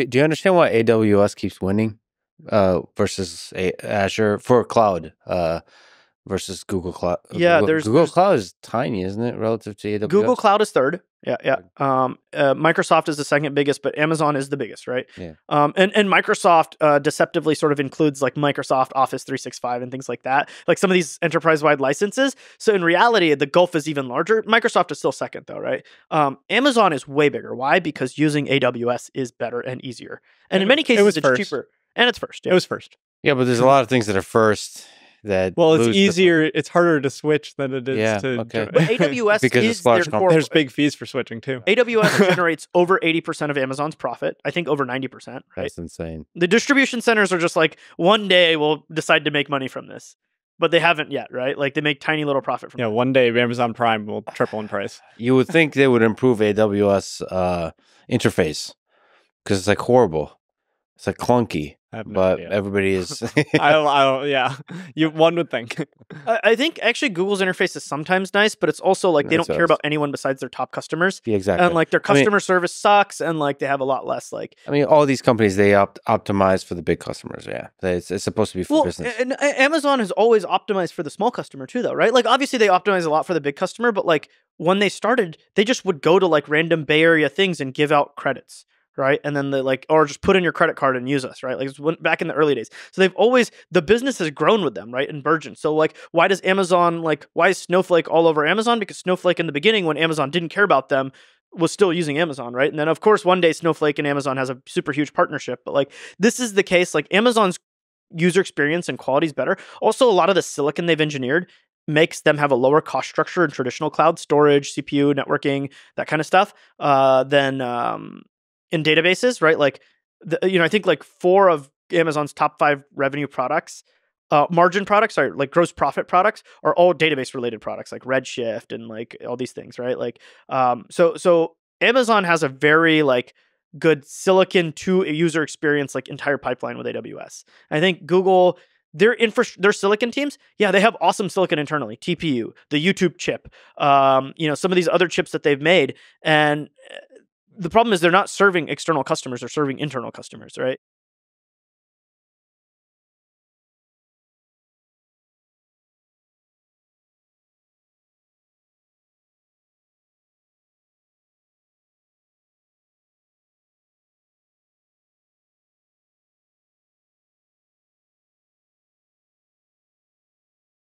Do you understand why AWS keeps winning versus Azure for cloud versus Google Cloud? Yeah, Google Cloud is tiny, isn't it, relative to AWS? Google Cloud is third. Yeah, yeah. Microsoft is the second biggest, but Amazon is the biggest, right? Yeah. And Microsoft deceptively sort of includes like Microsoft Office 365 and things like that, like some of these enterprise-wide licenses. So in reality, the gulf is even larger. Microsoft is still second though, right? Amazon is way bigger. Why? Because using AWS is better and easier. And in many cases, it's cheaper. And it's first. Yeah. It was first. Yeah, but there's a lot of things that are first. Well, it's easier. It's harder to switch than it is to. Okay. But AWS because is their core. There's big fees for switching too. AWS generates over 80% of Amazon's profit. I think over 90%. Right? That's insane. The distribution centers are just like one day we'll decide to make money from this, but they haven't yet, right? Like they make tiny little profit from. Yeah, one day Amazon Prime will triple in price. You would think they would improve AWS interface because it's like horrible. It's like clunky. But everybody is. I don't. Yeah, one would think. I think actually Google's interface is sometimes nice, but it's also like they don't care about anyone besides their top customers. Yeah, exactly. And like their customer service sucks, and like they have a lot less like. I mean, all these companies they optimize for the big customers. Yeah, it's supposed to be for business. And Amazon has always optimized for the small customer too, though, right? Like obviously they optimize a lot for the big customer, but like when they started, they just would go to like random Bay Area things and give out credits. Right. And then they like, or just put in your credit card and use us. Right. Like back in the early days. So they've always, the business has grown with them. Right. And burgeoned. So like, why does Amazon, like, why is Snowflake all over Amazon? Because Snowflake in the beginning, when Amazon didn't care about them, was still using Amazon. Right. And then of course, one day Snowflake and Amazon has a super huge partnership. But like, this is the case, like Amazon's user experience and quality is better. Also, a lot of the silicon they've engineered makes them have a lower cost structure in traditional cloud storage, CPU, networking, that kind of stuff than, in databases, right? Like, you know, I think like 4 of Amazon's top 5 revenue products, margin products, sorry, like gross profit products, are all database related products, like Redshift and like all these things, right? Like, so Amazon has a very like good silicon to user experience, like entire pipeline with AWS. I think Google, their silicon teams, yeah, they have awesome silicon internally, TPU, the YouTube chip, you know, some of these other chips that they've made, and the problem is they're not serving external customers, they're serving internal customers, right?